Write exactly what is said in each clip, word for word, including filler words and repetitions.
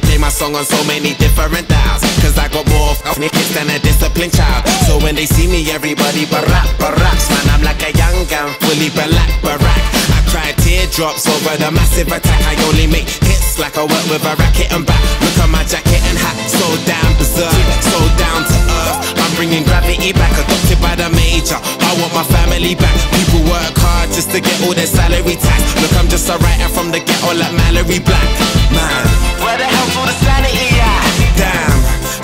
they play my song on so many different dials, cause I got more niggas than a disciplined child. So when they see me, everybody barack, baracks. Man, I'm like a young gun, fully black, barack. I cry teardrops over the massive attack. I only make hits like I work with a racket and back. Look at my jacket and hat, so damn berserk, so down to earth. I'm bringing gravity back, adopted by the major. I want my family back. People work hard just to get all their salary tax. Look, I'm just a writer from the ghetto like Mallory Black. Man, where the hell's all the sanity at? Damn,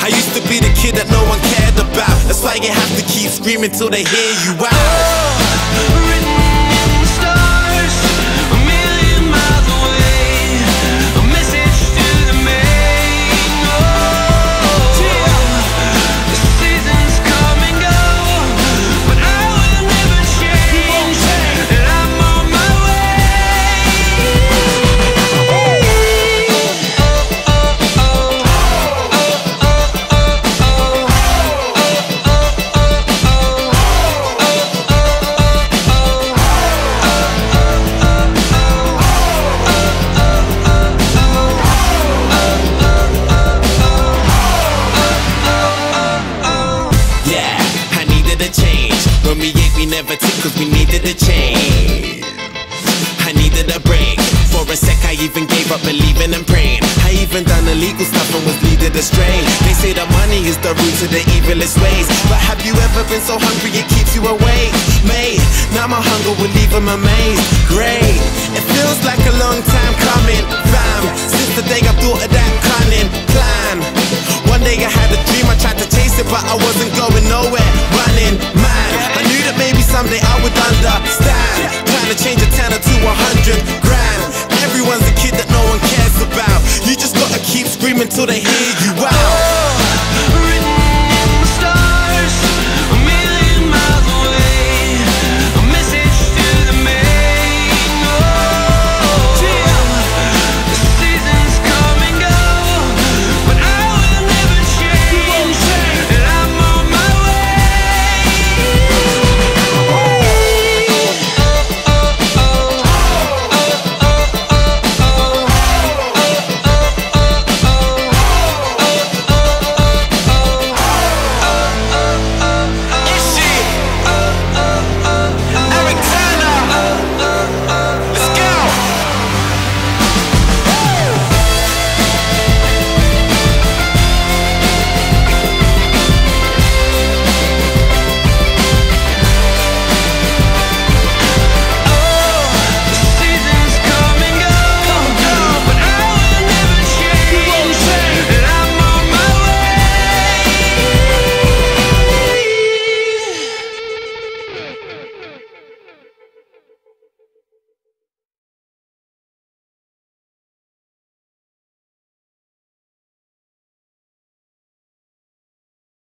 I used to be the kid that no one cared about. That's why you have to keep screaming till they hear you out. Oh, written in stars, a million miles away, a message to the main. Oh, the seasons come and go, but I will never change, and I'm on my way. Oh, oh, oh, oh, oh, oh, oh, oh. When we ate, we never took, cause we needed a change. I needed a break. For a sec I even gave up believing and praying. I even done illegal stuff and was leaded astray. They say that money is the root of the evilest ways, but have you ever been so hungry it keeps you awake? Mate, now my hunger will leave them amazed. Great, it feels like a long time coming. Fam, since the day I thought of that cunning plan. One day I had a dream, I tried to chase it, but I wasn't going nowhere. Running, man, I knew that maybe someday I would understand. Trying to change a tenner to a hundred grand. Everyone's a kid that no one cares about. You just gotta keep screaming till they hear you out.